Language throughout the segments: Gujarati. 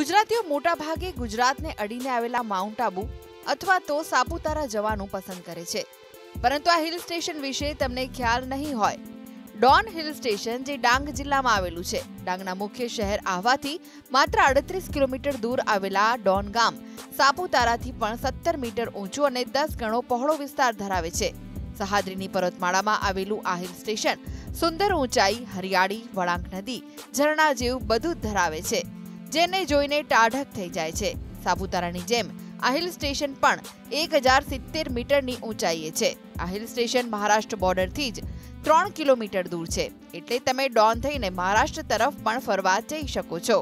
ગુજરાતીઓ મોટા ભાગે ગુજરાતને અડીને આવેલા માઉન્ટ આબુ અથવા તો સાપુતારા જવાનું પસંદ કરે છે, પરંતુ આ હિલ સ્ટેશન વિશે તમને ખ્યાલ નહીં હોય। ડોન હિલ સ્ટેશન જે ડાંગ જિલ્લામાં આવેલું છે। ડાંગના મુખ્ય શહેર આહવાથી માત્ર 38 કિલોમીટર દૂર આવેલા ડોન ગામ સાપુતારાથી પણ 17 મીટર ઊંચું અને 10 ગણો પહોળો વિસ્તાર ધરાવે છે। સહાદ્રીની પર્વતમાળામાં આવેલું આ હિલ સ્ટેશન સુંદર ઊંચાઈ, હરિયાળી, વળાંક નદી, ઝરણા જેવું બધું ધરાવે છે, જેને જોઈને ટાઢક થઈ જાય છે। સાપુતારાની જેમ આ હિલ સ્ટેશન પણ 1070 મીટરની ઊંચાઈએ છે। આ હિલ સ્ટેશન મહારાષ્ટ્ર બોર્ડરથી જ 3 કિલોમીટર દૂર છે, એટલે તમે ડોન થઈને મહારાષ્ટ્ર તરફ પણ ફરવા જઈ શકો છો।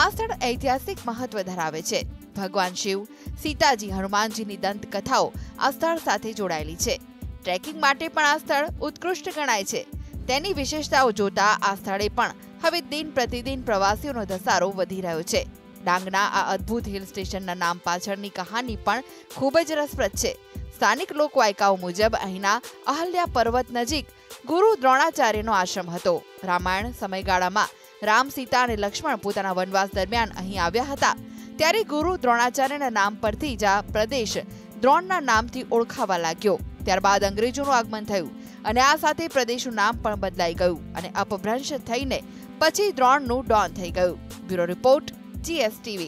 આ સ્થળ ઐતિહાસિક મહત્વ ધરાવે છે। ભગવાન શિવ, સીતાજી, હનુમાનજીની દંત કથાઓ આ સ્થળ સાથે જોડાયેલી છે। ટ્રેકિંગ માટે પણ આ સ્થળ ઉત્કૃષ્ટ ગણાય છે। તેની વિશેષતાઓ જોતા આ સ્થળે પણ હવે દિન પ્રતિદિન પ્રવાસીઓનો ધસારો વધી રહ્યો છે। ડાંગના આ અદ્ભુત હિલ સ્ટેશનના નામ પાછળની કહાની પણ ખૂબ જ રસપ્રદ છે। સ્થાનિક લોકવાયકાઓ મુજબ અહીંના અહલ્યા પર્વત નજીક ગુરુ દ્રોણાચાર્યનો આશ્રમ હતો। રામાયણ સમયગાળામાં રામ, સીતા અને લક્ષ્મણ પોતાના વનવાસ દરમિયાન અહીં આવ્યા હતા, ત્યારે ગુરુ દ્રોણાચાર્યના નામ પરથી જ આ પ્રદેશ દ્રોણના નામથી ઓળખાવા લાગ્યો। ત્યારબાદ અંગ્રેજોનું આગમન થયું અને આ સાથે પ્રદેશનું નામ પણ બદલાઈ ગયું અને અપભ્રંશ થઈને પછી દ્રોણનું ડોન થઈ ગયું। Bureau report, GSTV।